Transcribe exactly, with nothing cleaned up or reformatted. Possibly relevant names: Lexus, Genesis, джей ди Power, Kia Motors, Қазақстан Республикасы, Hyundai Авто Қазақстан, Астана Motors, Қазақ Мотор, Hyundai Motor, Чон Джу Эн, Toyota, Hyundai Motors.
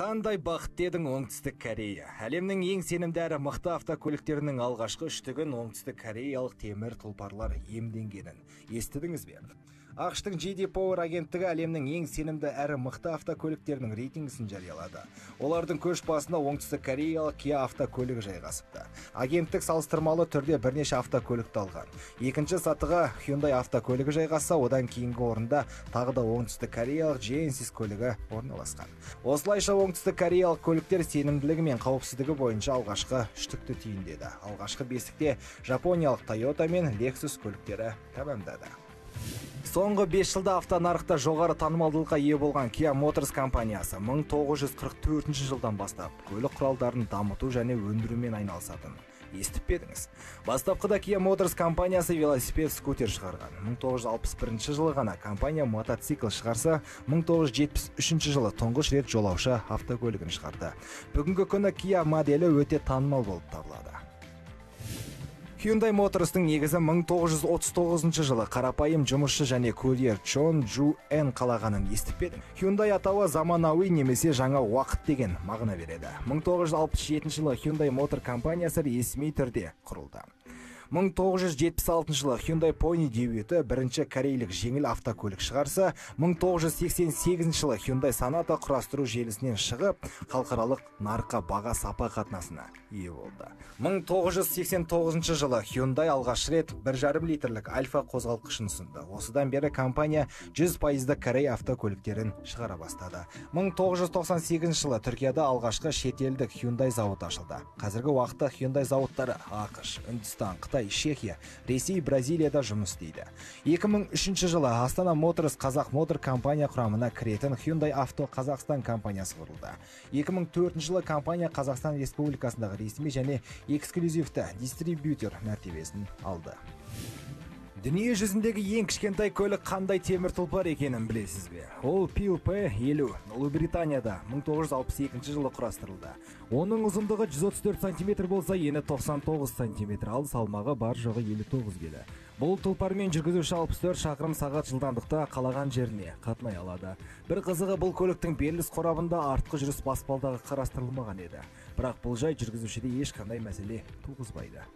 Қандай бақыт дедің оңтүстік Корея. Әлемнің ең сенімдері мықты автокөліктерінің алғашқы үштігін оңтүстік кореялық темір тұлпарлар емденгенін естідіңіз бе? АШ-тың джей ди Power агенттігі әлемнің ең сенімді әрі мықты автокөліктерінің рейтингісін жариялады. Олардың көш басына оңтүстік кореялық Kia автокөлігі жайғасыпты. Агенттік салыстырмалы түрде бірнеше автокөлікті алған. Екінші сатыға Hyundai автокөлігі жайғаса, одан кейінгі орында тағы да оңтүстік кореялық Genesis көлігі орналасқан. Осылайша оңтүстік кореялық көліктер сенімділігі мен қауіпсіздігі бойынша алғашқы үштікті түйіндеді. Алғашқы бестікте жапониялық Toyota мен Lexus көліктері тәмамдады. Соңғы бес жылда автонарықта жоғары танымалдылыққа ие болған Kia Motors компаниясы мың тоғыз жүз қырық төртінші жылдан бастап көлік құралдарын дамыту және өндірумен айналысатын. Естіп педіңіз. Бастапқыда Kia Motors компаниясы велосипед скутер шығарған. мың тоғыз жүз алпыс бірінші жылы ғана компания мотоцикл шығарса, мың тоғыз жүз жетпіс үшінші жылы тұңғыш рет жолаушы автокөлігін шығарды. Бүгінгі күні Kia моделі өте танымал болып табылады. Hyundai Motors'тың негізі мың тоғыз жүз отыз тоғызыншы жылы қарапайым жұмысшы және курьер Чон Джу Эн қалағанын естіп педім. Hyundai атауы заманауи немесе жаңа уақыт деген мағына береді. мың тоғыз жүз алпыс жетінші жылы Hyundai Motor компаниясы ресми түрде құрылды. мың тоғыз жүз жетпіс алтыншы жылы Hyundai Pony дебюті бірінші корейлік жеңіл автокөлік шығарса, мың тоғыз жүз сексен сегізінші жылы Hyundai Sonata құрастыру желісінен шығып, халықаралық нарыққа баға сапа қатынасына ие болды. мың тоғыз жүз сексен тоғызыншы жылы Hyundai алғаш рет бір жарым литрлік Альфа қозғалтқышын ұсынды. Осыдан бері компания жүз пайыз корей автокөліктерін шығара бастады. мың тоғыз жүз тоқсан сегізінші жылы Түркияда алғашқы шетелдік Hyundai зауыты ашылды. Қазіргі уақытта Hyundai зауыттары ақш, Үндістан, Қытай, Чехия, Ресей, Бразилияда жұмыс істейді. екі мың үшінші жылы Астана Motors Қазақ Мотор компания құрамына кіретін Hyundai Авто Қазақстан компаниясы құрылды. екі мың төртінші жылы компания Қазақстан Республикасындағы ресми және эксклюзивті дистрибьютер мәртебесін алды. Дүние жүзіндегі ең кішкентай көлік қандай темір тұлпар екенін білесіз бе? Ол пи эл пи елу Ұлыбританияда мың тоғыз жүз алпыс екінші жылы құрастырылды. Оның ұзындығы жүз отыз төрт см болса, ені тоқсан тоғыз см, ал салмағы бар жоғы елу тоғыз келі. Бұл тұлпармен жүргізуші алпыс төрт шақырым сағат жылдамдықта қалаған жеріне қатынай алады. Бір қызығы, бұл көліктің белгілі қорабында артқы жүріс баспалдағы қарастырылмаған еді. Бірақ бұл жай жүргізушіде ешқандай мәселе туғызбайды.